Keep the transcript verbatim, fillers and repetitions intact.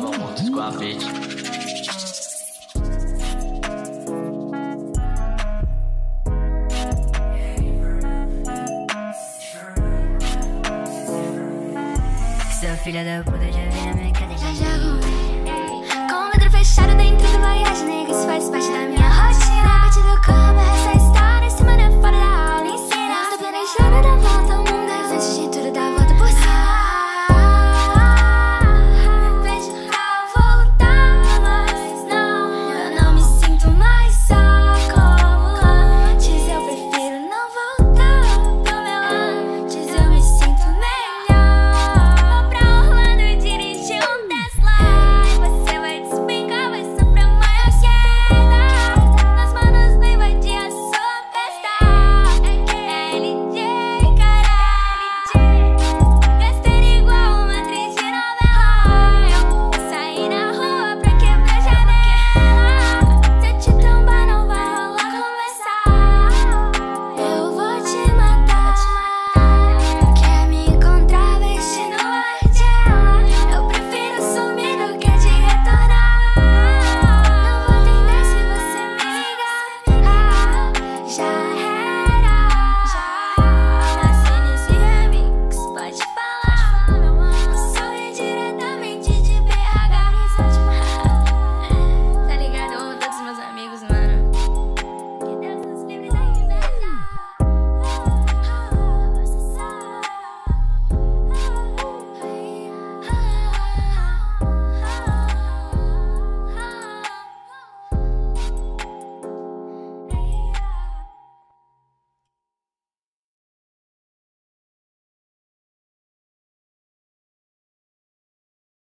fucking want the squad, bitch. Filha da puta, já vem na minha cadeira, já já arrumei. Com o vidro fechado dentro do bagagem, nega, isso faz parte da minha